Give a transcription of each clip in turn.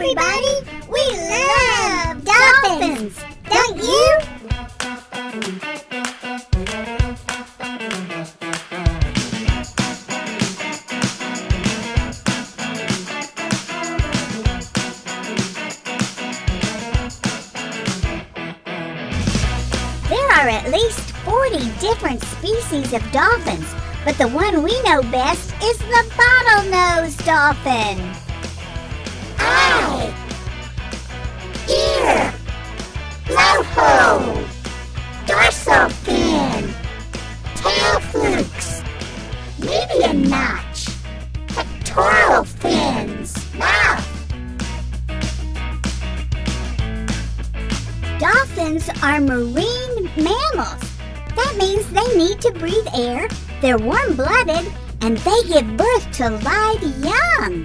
everybody! We love dolphins! Don't you? There are at least 40 different species of dolphins, but the one we know best is the bottlenose dolphin. Eye, ear, blowhole, dorsal fin, tail flukes, median notch, pectoral fins, mouth. Dolphins are marine mammals. That means they need to breathe air, they're warm-blooded, and they give birth to live young.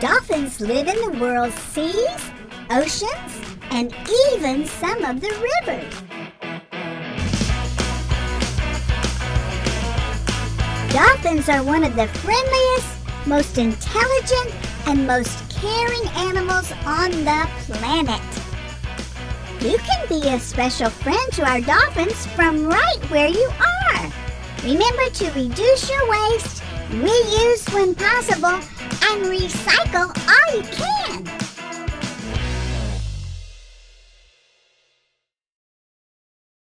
Dolphins live in the world's seas, oceans, and even some of the rivers. Dolphins are one of the friendliest, most intelligent, and most caring animals on the planet. You can be a special friend to our dolphins from right where you are. Remember to reduce your waste, reuse when possible, and recycle all you can.